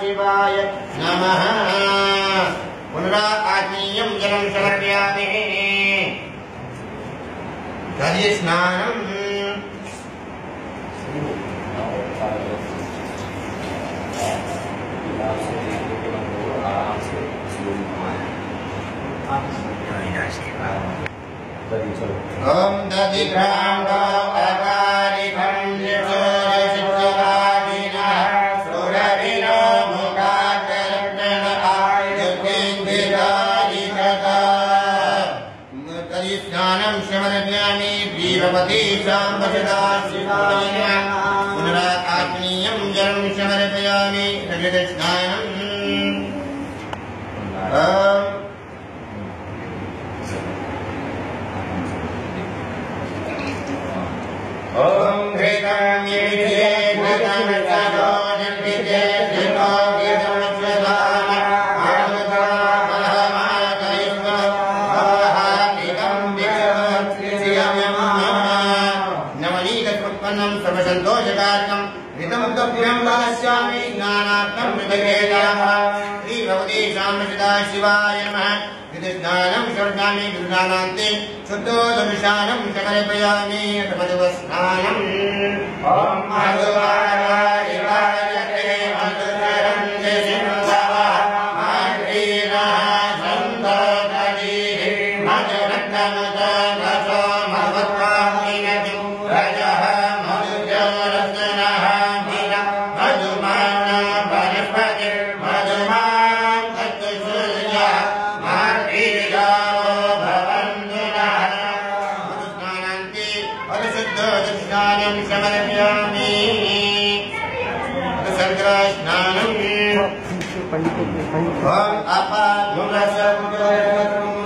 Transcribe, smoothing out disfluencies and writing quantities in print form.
शिवाय नमः पुनरात्मीयं जलं समर्पयामि स्नानम् ओम दधि पुनरात्मीयं जलं समर्पयामि शिवाय नमः विद्यादानं शरणामि गुरुनानान्ते शुद्धोदमिशानं समर्पयामि पदवस्नानम् ओम माधवाय वायते मधुरं जयन्तावा मार्गेना संतादि मधुरत्नमदा रसो महत्वाहिनतु रजः मधुरत्नः मीना मधुमाना वनपदे मधुमा पंडित